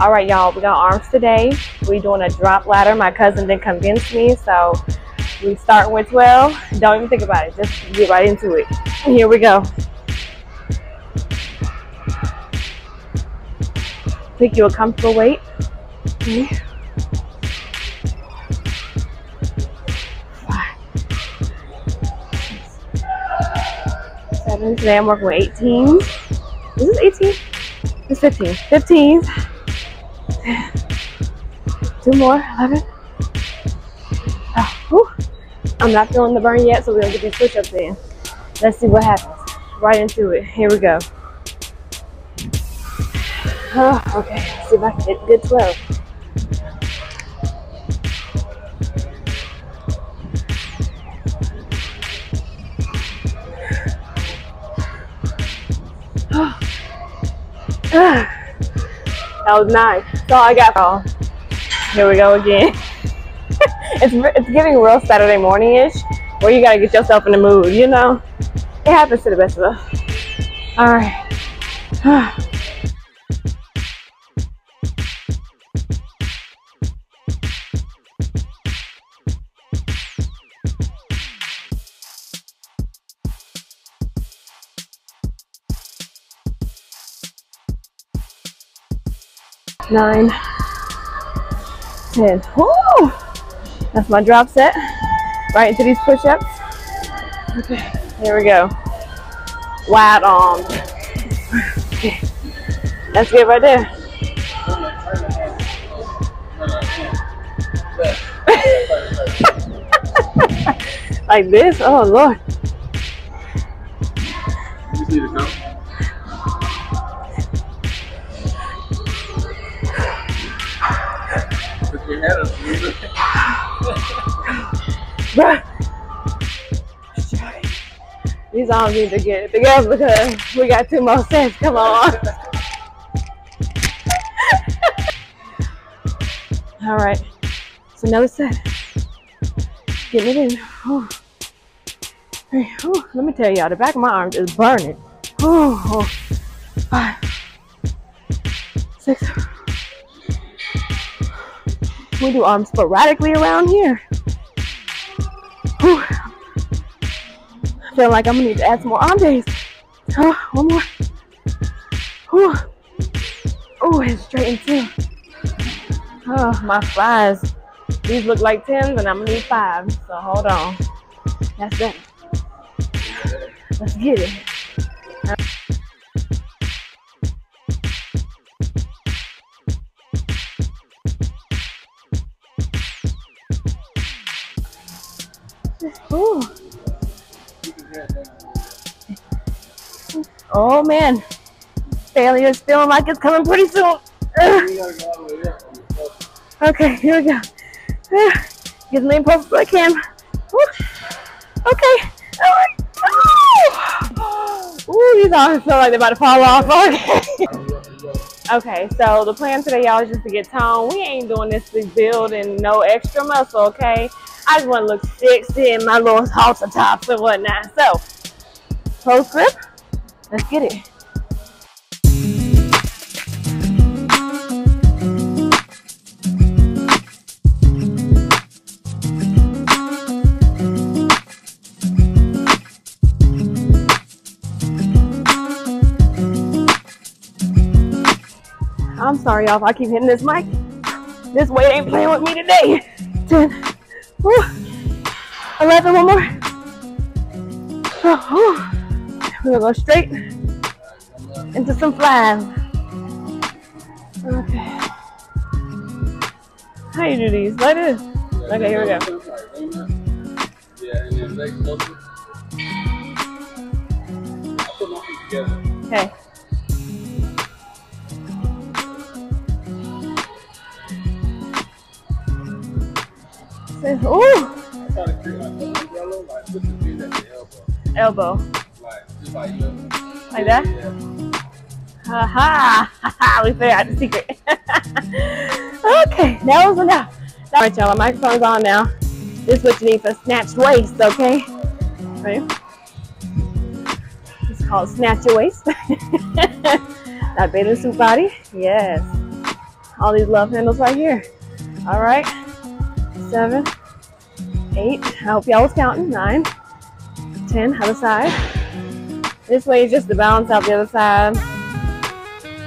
All right, y'all, we got arms today. We doing a drop ladder. My cousin didn't convince me, so we start with 12. Don't even think about it. Just get right into it. Here we go. Pick you a comfortable weight. Okay. 5, 6, 7. Today I'm working with 18. Is this 18? It's 15. 15. 2 more. 11. Oh, I'm not feeling the burn yet, so we're gonna get these push-ups in. Let's see what happens. Right into it. Here we go. Oh, okay, let's see if I can get a good 12. Oh. That was 9. That's all I got. Oh, here we go again. It's giving real Saturday morning-ish, where you gotta get yourself in the mood, you know? It happens to the best of us. All right. Nine, 10. Woo! That's my drop set. Right into these push-ups. Okay, here we go. Wide arms. Okay, that's good right there. Like this? Oh Lord. You see the count? These arms need to get it together because we got 2 more sets. Come on. All right, so another set. Getting it in. Ooh. Ooh. Let me tell y'all, the back of my arm is burning. Ooh. 5, 6. We do arms sporadically around here. Whew. I feel like I'm gonna need to add some more arm days. Oh, 1 more. Oh, and straighten too. Oh, my thighs. These look like 10s, and I'm gonna need 5. So hold on. That's that. Let's get it. Ooh. Oh man, failure is feeling like it's coming pretty soon. Okay, here we go. Get as many push-ups as I can. Woo. Okay. Oh. Ooh, these arms feel like they're about to fall off. Okay, so the plan today, y'all, is just to get tone. We ain't doing this to build and no extra muscle, okay? I just want to look sexy in my little halter tops and whatnot. So, close grip. Let's get it. I'm sorry, y'all, if I keep hitting this mic. This weight ain't playing with me today. 10. Woo. 11, 1 more. Oh, we're gonna go straight into some flies. Okay. How you do these? Like this? Okay, here we go. Okay. Ooh. Elbow. Like that? Ha ha! We figured out the secret. Okay, that was enough. All right, y'all, my microphone's on now. This is what you need for snatch waist, okay? Right? It's called snatch your waist. That bathing suit body, yes. All these love handles right here. All right, 7, 8. I hope y'all was counting. 9, 10, other side. This way is just to balance out the other side.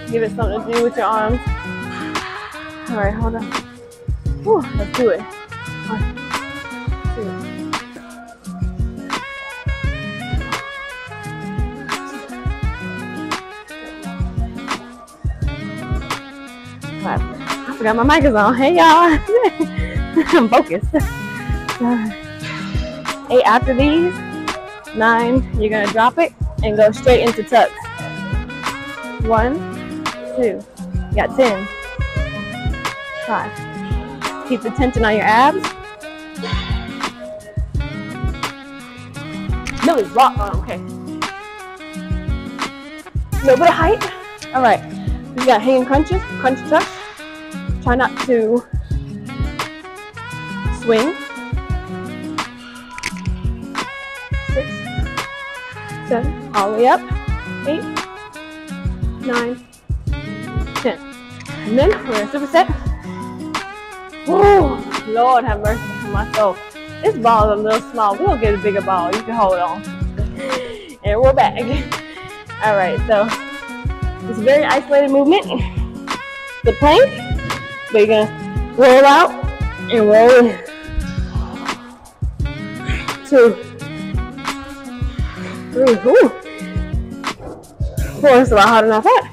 Give it something to do with your arms. All right, hold on. Whew, let's do it. 1, 2, 5. I forgot my mic is on. Hey, y'all. I'm focused. 8 after these. 9, you're going to drop it and go straight into tucks. 1, 2. You got 10. 5. Keep the tension on your abs. No, it's rock. Oh, okay. A little bit of height. All right. We got hanging crunches, crunch tuck. Try not to swing. 6, 7, all the way up. 8, 9, 10. And then we're in a superset. Woo! Lord have mercy for myself. This ball is a little small. We'll get a bigger ball. You can hold on. And we're back. All right, so it's a very isolated movement. The plank, but you're gonna roll out and roll in. 2, 3, ooh. 4, it's a lot harder than I thought.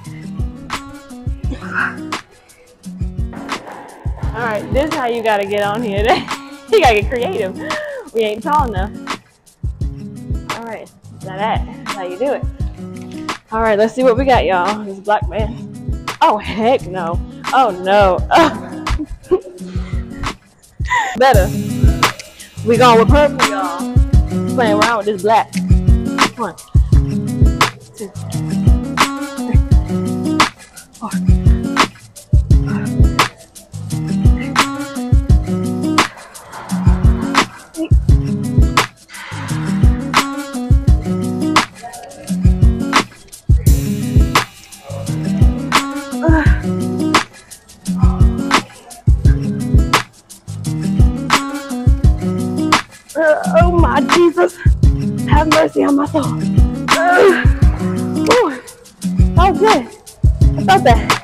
All right, this is how you gotta get on here. You gotta get creative. We ain't tall enough. All right, now that's how you do it. All right, let's see what we got, y'all. This black man. Oh, heck no. Oh, no. Oh. Better. We going with purple, y'all. Playing around with this black. 1, 2, 3, 4. Oh my Jesus, have mercy on my soul. That was good. I felt that.